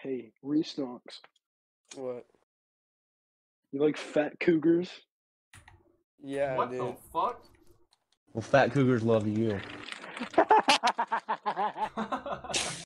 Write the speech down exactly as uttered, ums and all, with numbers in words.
Hey, Restonks. What? You like fat cougars? Yeah, what dude. What the fuck? Well, fat cougars love you.